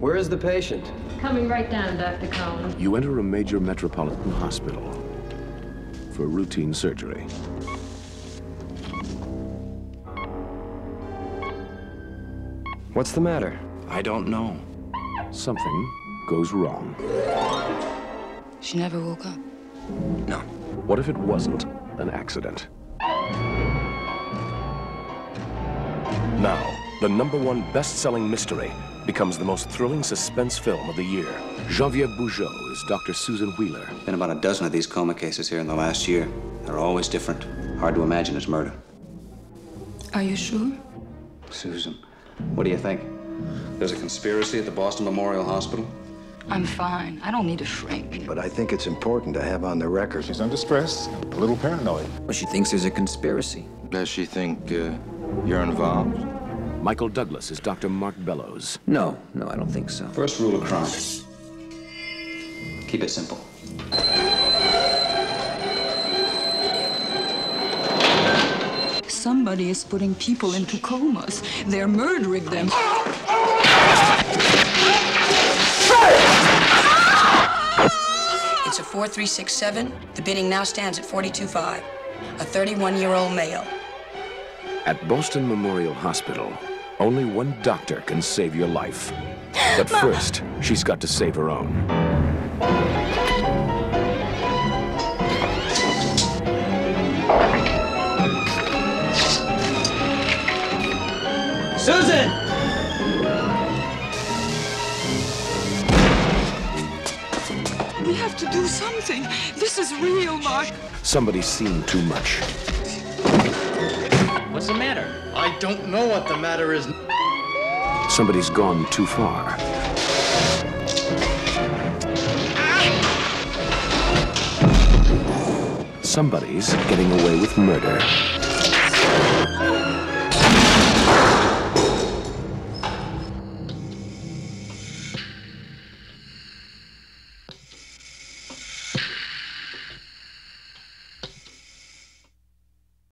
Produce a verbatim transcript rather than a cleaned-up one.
Where is the patient? Coming right down, Doctor Collins. You enter a major metropolitan hospital for routine surgery. What's the matter? I don't know. Something goes wrong. She never woke up. No. What if it wasn't an accident? Now, the number one best-selling mystery becomes the most thrilling suspense film of the year. Genevieve Bujold is Doctor Susan Wheeler. Been about a dozen of these coma cases here in the last year. They're always different. Hard to imagine it's murder. Are you sure? Susan, what do you think? There's a conspiracy at the Boston Memorial Hospital? I'm fine. I don't need a shrink. But I think it's important to have on the record. She's under stress, a little paranoid. Well, she thinks there's a conspiracy. Does she think uh, you're involved? Michael Douglas is Doctor Mark Bellows. No, no, I don't think so. First rule of crime. Keep it simple. Somebody is putting people into comas. They're murdering them. It's a four three six seven. The bidding now stands at forty-two five. A thirty-one-year-old male. At Boston Memorial Hospital, only one doctor can save your life. But Mama. First, she's got to save her own. Susan! We have to do something. This is real, Mark. Somebody's seen too much. What's the matter? I don't know what the matter is. Somebody's gone too far. Ah! Somebody's getting away with murder.